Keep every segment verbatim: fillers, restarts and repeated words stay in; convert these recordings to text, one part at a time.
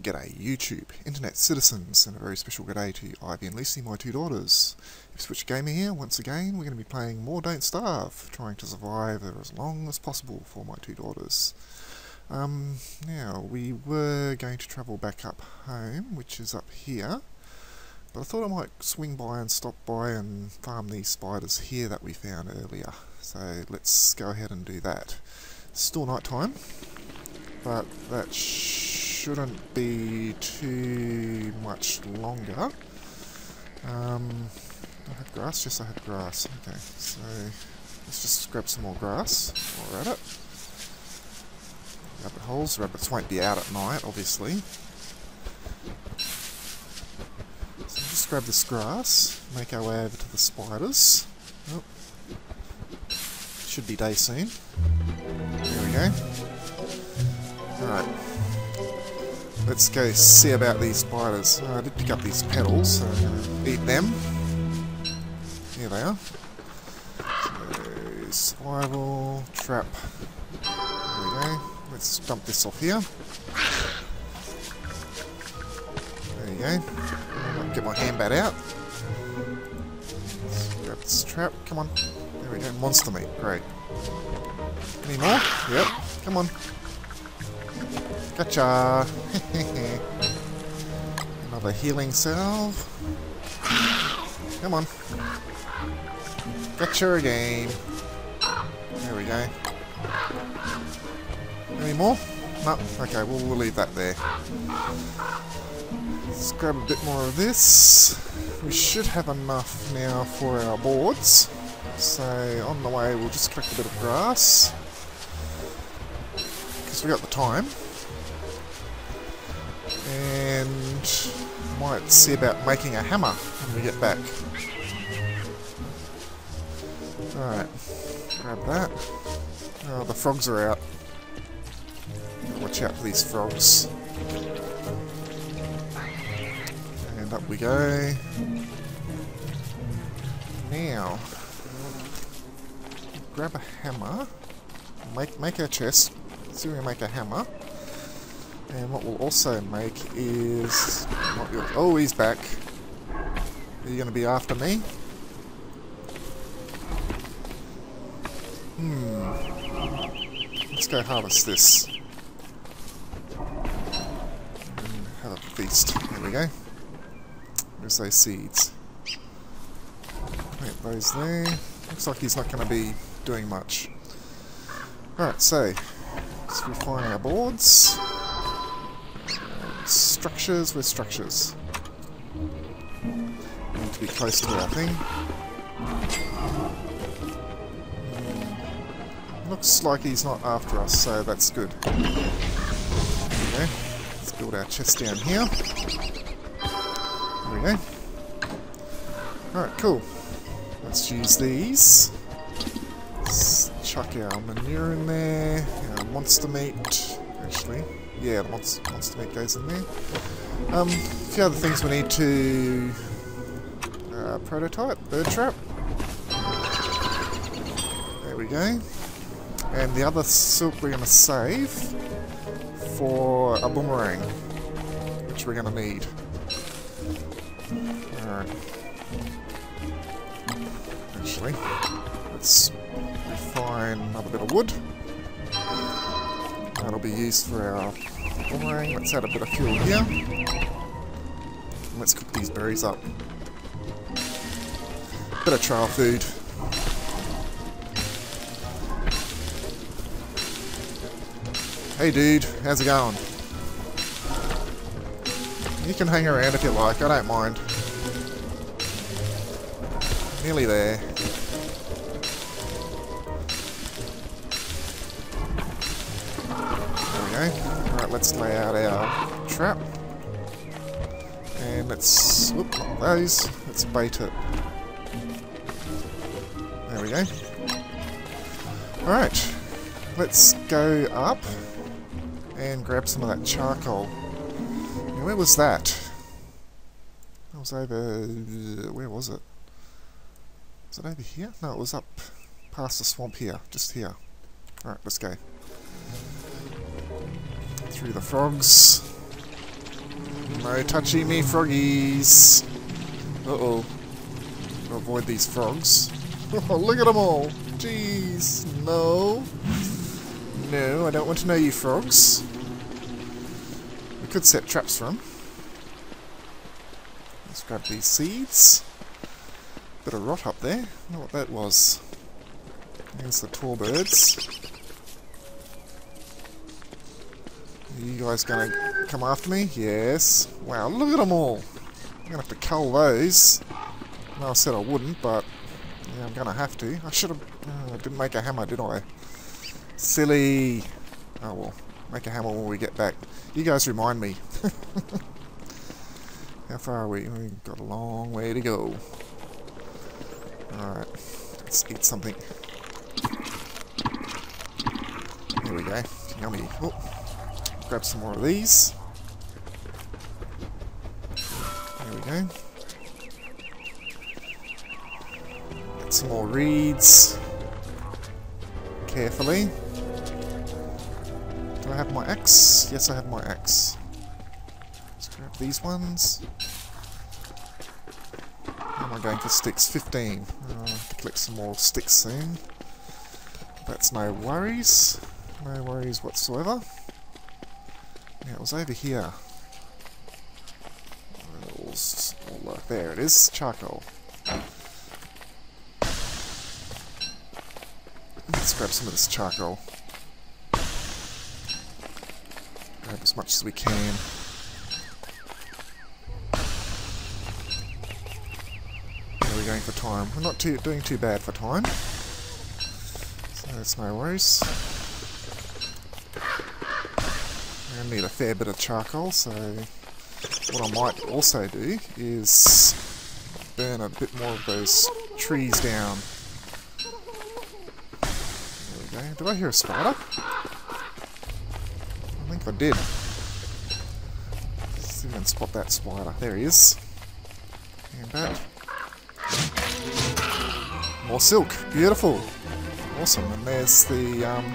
G'day YouTube, Internet citizens, and a very special g'day to Ivy and Lucy, my two daughters. If Switch Gamer here, once again, we're going to be playing more Don't Starve, trying to survive for as long as possible for my two daughters. Um, now, we were going to travel back up home, which is up here, but I thought I might swing by and stop by and farm these spiders here that we found earlier. So let's go ahead and do that. It's still night time, but that shouldn't be too much longer. Um, do I have grass? Yes, I have grass. Okay, so let's just grab some more grass while we're at it. Rabbit holes. Rabbits won't be out at night, obviously. So just grab this grass, make our way over to the spiders. Oh. Should be day soon. There we go. Alright. Let's go see about these spiders. Oh, I did pick up these petals, so I'm going to eat them. Here they are. So, survival, trap. There we go. Let's dump this off here. There you go. Get my handbat out. Let's grab this trap. Come on. There we go. Monster meat. Great. Any more? Yep. Come on. Gotcha! Another healing cell. Come on. Gotcha again. There we go. Any more? No? Okay, we'll, we'll leave that there. Let's grab a bit more of this. We should have enough now for our boards. So, on the way, we'll just collect a bit of grass. Because we got the time. And might see about making a hammer when we get back. Alright, grab that. Oh, the frogs are out. Watch out for these frogs. And up we go. Now, grab a hammer. Make, make our chest. See if we make a hammer. And what we'll also make is... Oh, he's back. Are you going to be after me? Hmm. Let's go harvest this. And have a feast. There we go. Where's those seeds? Plant those there. Looks like he's not going to be doing much. Alright, so... let's refine our boards. Structures with structures. We need to be close to our thing. Mm. Looks like he's not after us, so that's good. There we go. Let's build our chest down here. There we go. Alright, cool. Let's use these. Let's chuck our manure in there, our monster meat, actually. Yeah, the monster, monster meat goes in there. Um, a few other things we need to... Uh, prototype, bird trap. There we go. And the other silk we're going to save for a boomerang, which we're going to need. Alright. Actually, let's refine another bit of wood. That'll be used for our boomerang. Let's add a bit of fuel here. Let's cook these berries up. Bit of trail food. Hey dude, how's it going? You can hang around if you like, I don't mind. Nearly there. Alright, let's lay out our trap. And let's... whoop, not those. Let's bait it. There we go. Alright. Let's go up and grab some of that charcoal. Now, where was that? That was over... where was it? Was it over here? No, it was up past the swamp here. Just here. Alright, let's go. Through the frogs. No touching me, froggies. Uh-oh. Avoid these frogs. Look at them all. Jeez. No. No, I don't want to know you frogs. We could set traps for them. Let's grab these seeds. Bit of rot up there. I don't know what that was. There's the tall birds. Are you guys going to come after me? Yes. Wow, look at them all. I'm going to have to cull those. No, I said I wouldn't, but yeah, I'm going to have to. I should have... Oh, I didn't make a hammer, did I? Silly! Oh well, make a hammer when we get back. You guys remind me. How far are we? We've got a long way to go. Alright, let's eat something. Here we go. Yummy. Oh, grab some more of these. There we go. Get some more reeds. Carefully. Do I have my axe? Yes, I have my axe. Let's grab these ones. How am I going for sticks? fifteen. Oh, I'll have to collect some more sticks soon. That's no worries. No worries whatsoever. Now, it was over here. It was, oh, there it is. Charcoal. Let's grab some of this charcoal. Grab as much as we can. How are we going for time? We're not too, doing too bad for time. So that's no worries. We're going to need a fair bit of charcoal, so... What I might also do is... burn a bit more of those trees down. Did I hear a spider? I think I did. Let's see if I can spot that spider. There he is. And back. More silk. Beautiful. Awesome. And there's the... Um...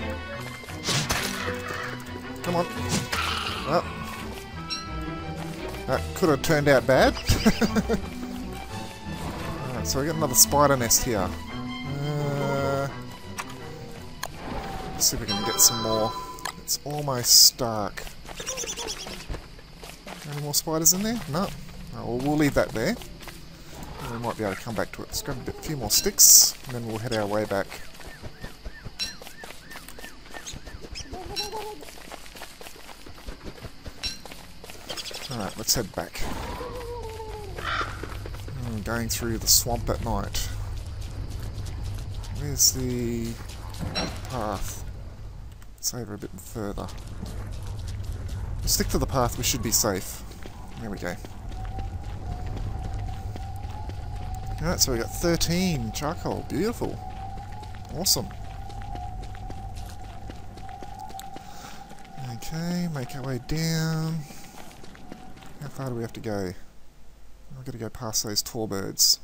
Come on. Well, that could have turned out bad. Alright, so we got another spider nest here. See if we can get some more. It's almost dark. Any more spiders in there? No. Oh, well, we'll leave that there. And we might be able to come back to it. Let's grab a, bit, a few more sticks, and then we'll head our way back. Alright, let's head back. I'm going through the swamp at night. Where's the... path. It's over a bit further. We'll stick to the path, we should be safe. There we go. Alright, so we got thirteen charcoal. Beautiful. Awesome. Okay, make our way down. How far do we have to go? I've got to go past those tall birds.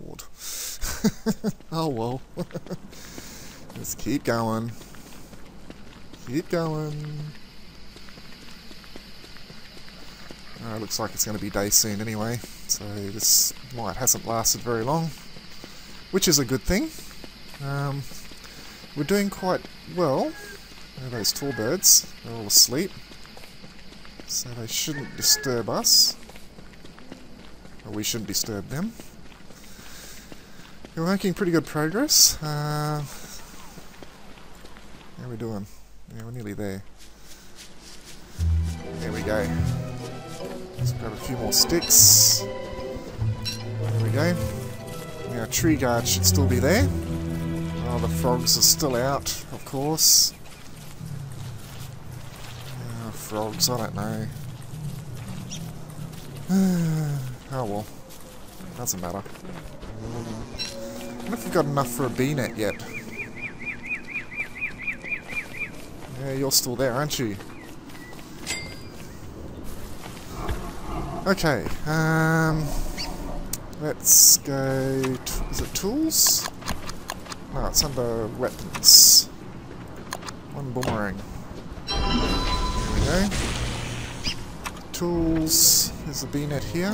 Oh, God. Oh, well. Just keep going. Keep going. Uh, looks like it's going to be day soon anyway, so this night hasn't lasted very long, which is a good thing. Um, we're doing quite well. There are those tall birds. They're all asleep, so they shouldn't disturb us. Or we shouldn't disturb them. We're making pretty good progress. Uh, How are we doing? Yeah, we're nearly there. There we go. Let's grab a few more sticks. There we go. Now, tree guard should still be there. Oh, the frogs are still out, of course. Oh, frogs, I don't know. Oh, well. Doesn't matter. I wonder if we've got enough for a bee net yet. Yeah, you're still there, aren't you? Okay, um... let's go... To, is it tools? No, it's under weapons. One boomerang. There we go. tools. There's a bee net here.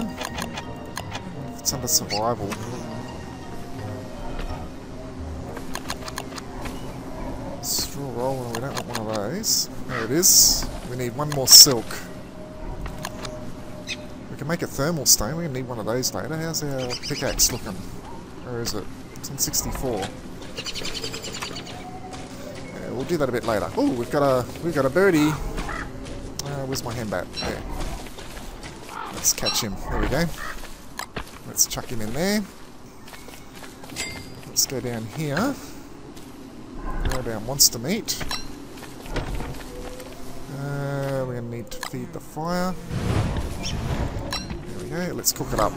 It's under survival. Straw roll, and we don't want one of those. There it is. We need one more silk. We can make a thermal stone. We're going to need one of those later. How's our pickaxe looking? Where is it? It's in sixty-four. Yeah, we'll do that a bit later. Oh, we've got a we've got a birdie. Uh, where's my handbat? There. Let's catch him. There we go. Let's chuck him in there. Let's go down here. Grab our monster meat. Uh, we're going to need to feed the fire. There we go. Let's cook it up.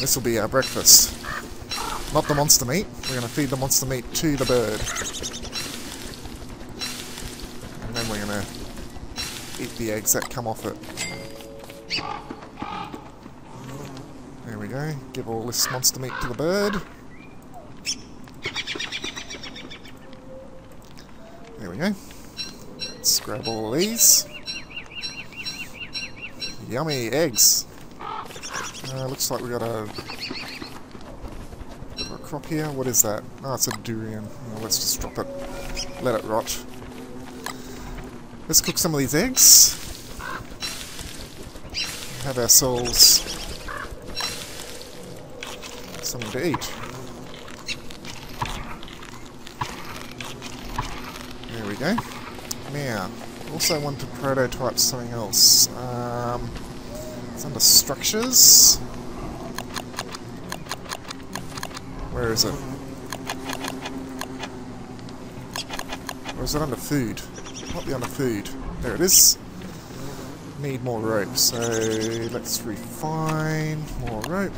This will be our breakfast. Not the monster meat. We're going to feed the monster meat to the bird. And then we're going to eat the eggs that come off it. There we go. Give all this monster meat to the bird. There we go. Let's grab all these. Yummy eggs. Uh, looks like we got a, a crop here. What is that? Oh, it's a durian. Oh, let's just drop it. Let it rot. Let's cook some of these eggs. Have ourselves something to eat. There we go. Now, also want to prototype something else. Um... It's under structures. Where is it? Or is it under food? It might be under food. There it is. Need more rope, so let's refine more rope.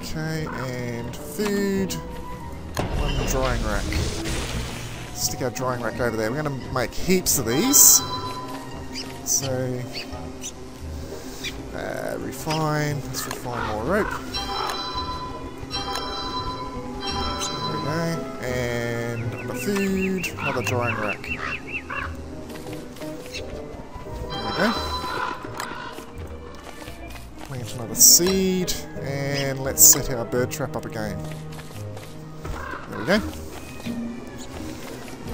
Okay, and food. One drying rack. Stick our drying rack over there. We're going to make heaps of these. So, uh, refine, let's refine more rope. There we go, and another food, another drying rack. There we go. Plant another seed, and let's set our bird trap up again. There we go.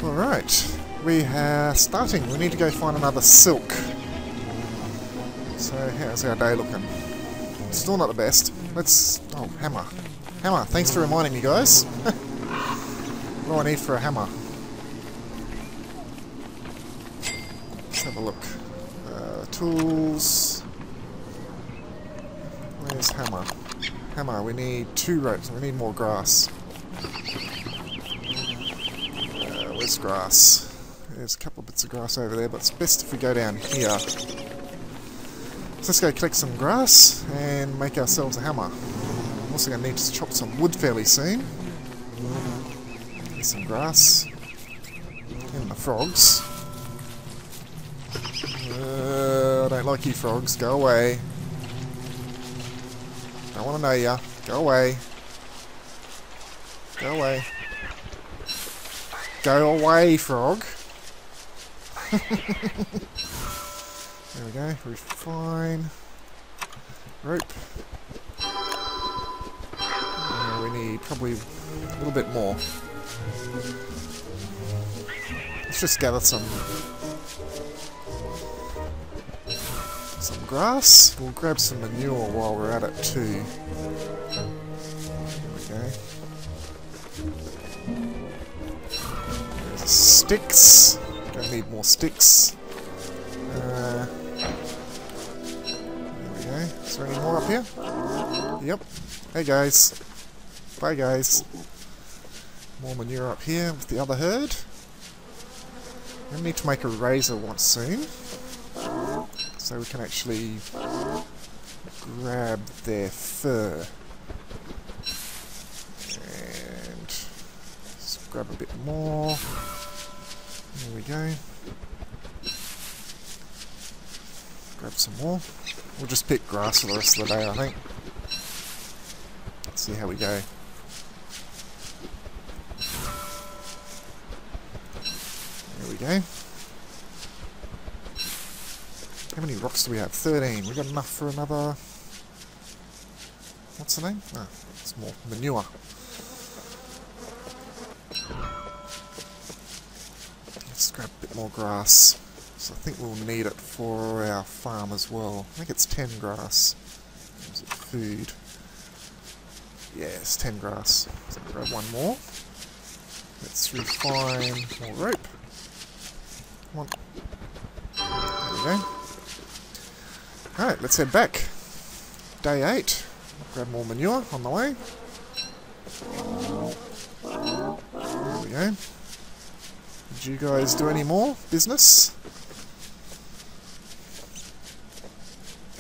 Alright. We are starting. We need to go find another silk. So how's our day looking? Still not the best. Let's... Oh, hammer. Hammer. Thanks for reminding me, guys. What do I need for a hammer? Let's have a look. Uh, tools. Where's hammer? Hammer. We need two ropes. We need more grass. Uh, where's grass? There's a couple of bits of grass over there, but it's best if we go down here. So let's go collect some grass and make ourselves a hammer. I'm also going to need to chop some wood fairly soon. Get some grass. And the frogs. Uh, I don't like you frogs. Go away. Don't want to know ya. Go away. Go away. Go away, frog. There we go, refine, rope, uh, we need probably a little bit more. Let's just gather some some grass, we'll grab some manure while we're at it too. There we go. There's sticks. Gonna need more sticks. Uh, there we go. Is there any more up here? Yep. Hey guys. Bye guys. More manure up here with the other herd. I'm gonna need to make a razor once soon, so we can actually grab their fur. And just grab a bit more. There we go. Grab some more. We'll just pick grass for the rest of the day, I think. Let's see how we go. go. How many rocks do we have? thirteen. We've got enough for another... What's the name? Ah, it's more manure. Let's grab a bit more grass. So I think we'll need it for our farm as well. I think it's ten grass. Is it food? Yeah, it's ten grass. So I'll grab one more. Let's refine more rope. Come on. There we go. Alright, let's head back. Day eight. Grab more manure on the way. There we go. Did you guys do any more business?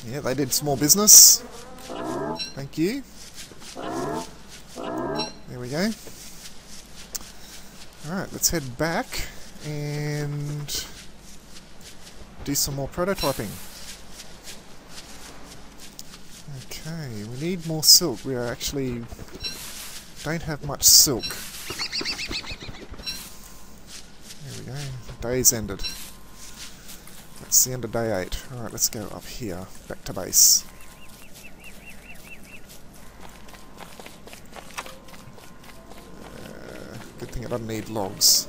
Yeah, they did some more business. Thank you. There we go. Alright, let's head back and do some more prototyping. Okay, we need more silk. We are actually don't have much silk. There we go. The day's ended. That's the end of day eight. Alright, let's go up here, back to base. Uh, good thing I don't need logs.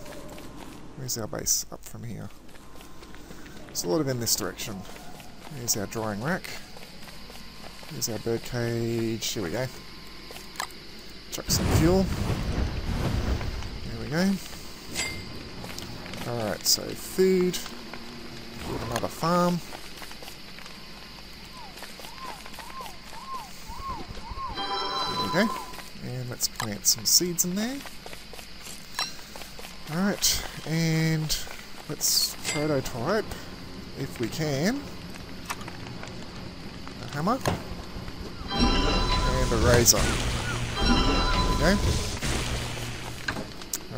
Where's our base? Up from here. Sort of in this direction. Here's our drying rack. Here's our bird cage. Here we go. Chuck some fuel. There we go. Alright, so food. Build another farm. There we go. And let's plant some seeds in there. Alright, and let's prototype, if we can, a hammer. And a razor. There we go.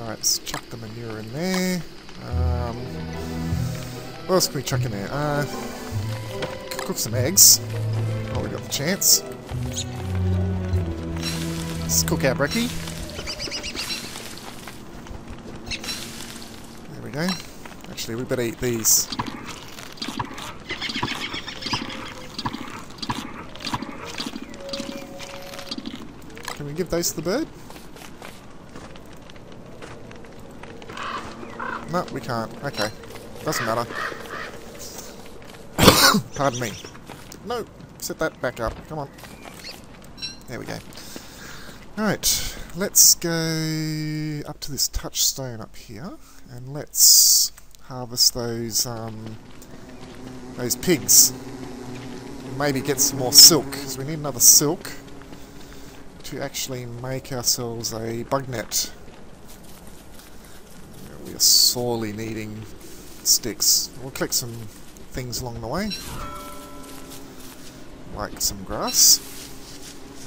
Alright, let's chuck the manure in there. Um, what else can we chuck in there? Uh, cook some eggs. Oh, we got the chance. Let's cook our brekkie. There we go. Actually, we better eat these. Can we give those to the bird? No, we can't. Okay. Doesn't matter. Pardon me. No. Set that back up. Come on. There we go. Alright. Let's go up to this touchstone up here. And let's harvest those, um, those pigs. Maybe get some more silk. Because we need another silk to actually make ourselves a bug net. We are sorely needing sticks. We'll collect some things along the way, like some grass.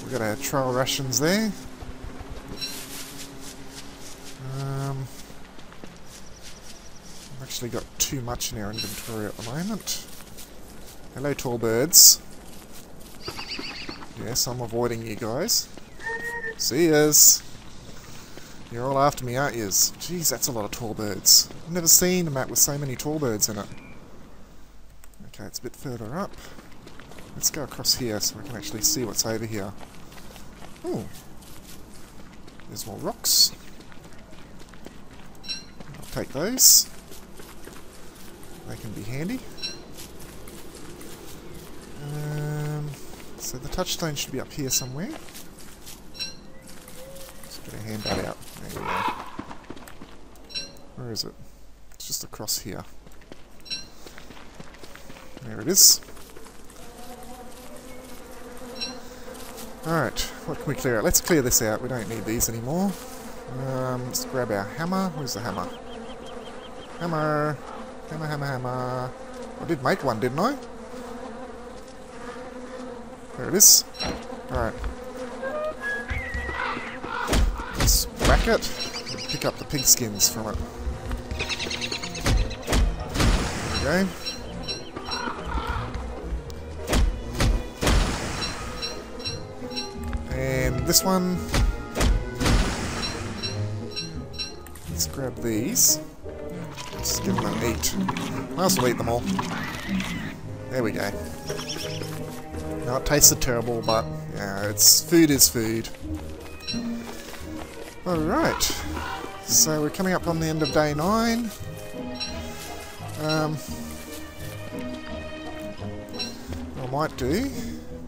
We've got our trail rations there. Um, I've actually got too much in our inventory at the moment. Hello, tall birds. Yes, I'm avoiding you guys. See yas. You're all after me, aren't yous? Jeez, that's a lot of tall birds. I've never seen a map with so many tall birds in it. Okay, it's a bit further up. Let's go across here so we can actually see what's over here. Ooh. There's more rocks. I'll take those. They can be handy. Um, so the touchstone should be up here somewhere. Just gonna hand that out. There we go. Where is it? It's just across here. There it is. Alright, what can we clear out? Let's clear this out. We don't need these anymore. Um, let's grab our hammer. Where's the hammer? Hammer! Hammer, hammer, hammer. I did make one, didn't I? There it is. Alright. Let's whack it and pick up the pig skins from it. There we go. And this one, let's grab these. Let's give them an eight. I'll also eat them all. There we go. Now it tastes terrible, but yeah, it's food is food. Alright. So we're coming up on the end of day nine. Um, I might do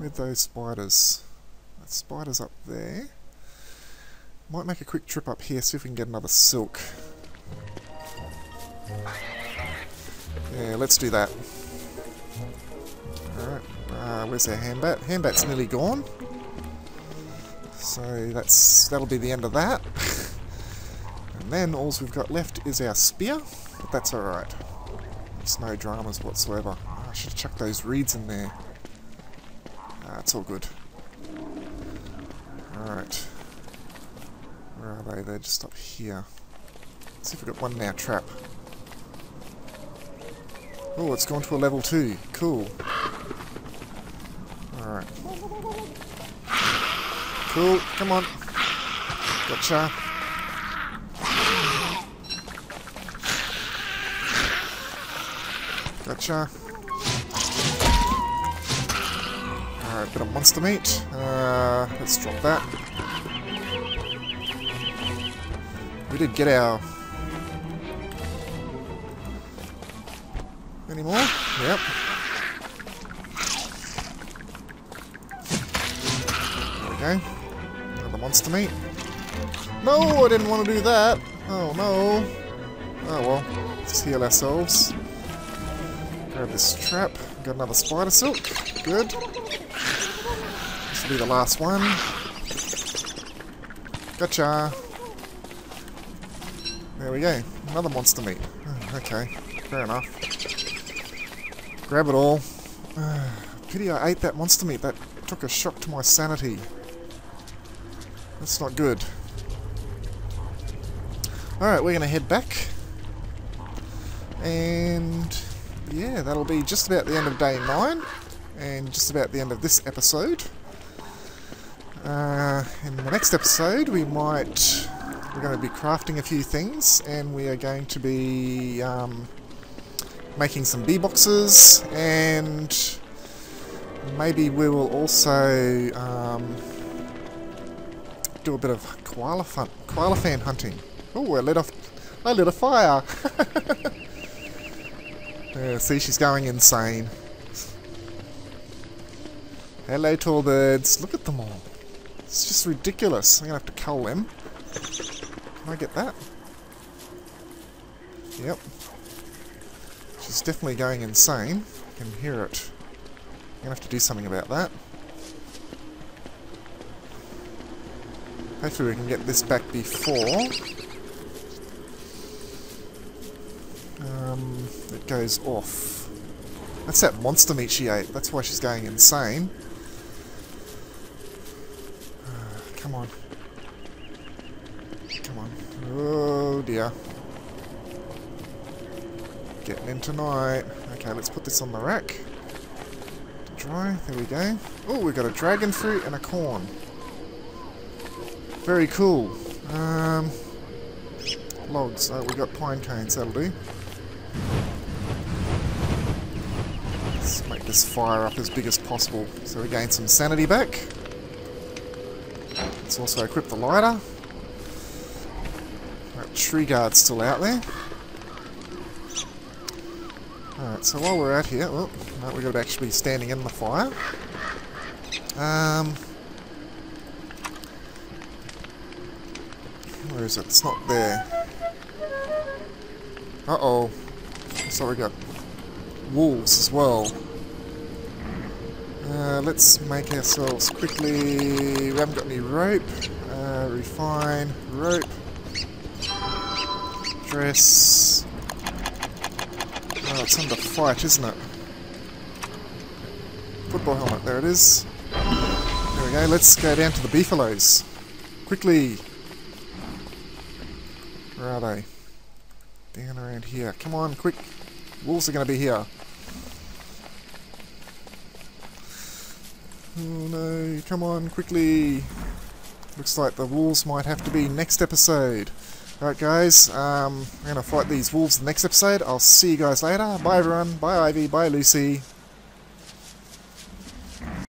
with those spiders. That spider's up there. Might make a quick trip up here, see if we can get another silk. Yeah, let's do that. Alright, uh, where's our handbat? Handbat's nearly gone. So that's that'll be the end of that. And then all we've got left is our spear, but that's alright. It's no dramas whatsoever. Oh, I should have chucked those reeds in there. That's ah, all good. Alright. Where are they? They're just up here. Let's see if we've got one in our trap. Oh, it's gone to a level two. Cool. Alright. Cool. Come on. Gotcha. Gotcha. Alright, bit of monster meat. Uh, let's drop that. We did get our... Any more? Yep. There we go. Another monster meat. No, I didn't want to do that. Oh no. Oh well. Let's heal ourselves. Grab this trap. Got another spider silk. Good. This will be the last one. Gotcha. There we go. Another monster meat. Oh, okay. Fair enough. Grab it all. Uh, pity I ate that monster meat. That took a shock to my sanity. That's not good. Alright, we're going to head back. And yeah, that'll be just about the end of day nine. And just about the end of this episode. Uh, in the next episode, we might... We're going to be crafting a few things. And we are going to be... Um, making some bee boxes, and maybe we will also um, do a bit of koala fun, koala fan hunting. Oh, I lit off, I lit a fire. Yeah, see, she's going insane. Hello, tall birds. Look at them all. It's just ridiculous. I'm gonna have to cull them. Can I get that? Yep. It's definitely going insane. I can hear it. I'm going to have to do something about that. Hopefully we can get this back before um, it goes off. That's that monster meat she ate. That's why she's going insane. Uh, come on. Come on. Oh dear. Getting in tonight. Okay, let's put this on the rack. Dry, there we go. Oh, we've got a dragon fruit and a corn. Very cool. Um, logs. Oh, we've got pine cones, that'll do. Let's make this fire up as big as possible so we gain some sanity back. Let's also equip the lighter. That tree guard's still out there. Alright, so while we're out here, oh, no, we've got to actually be standing in the fire. Um, where is it? It's not there. Uh-oh. So we got wolves as well. Uh, let's make ourselves quickly... We haven't got any rope. Uh, refine. Rope. Dress. Oh, it's under fight, isn't it? Football helmet, there it is. There we go, let's go down to the beefaloes. Quickly! Where are they? Down around here. Come on, quick! Wolves are going to be here. Oh no, come on, quickly! Looks like the wolves might have to be next episode. Alright guys, um, we're going to fight these wolves in the next episode. I'll see you guys later. Bye everyone. Bye Ivy. Bye Lucy.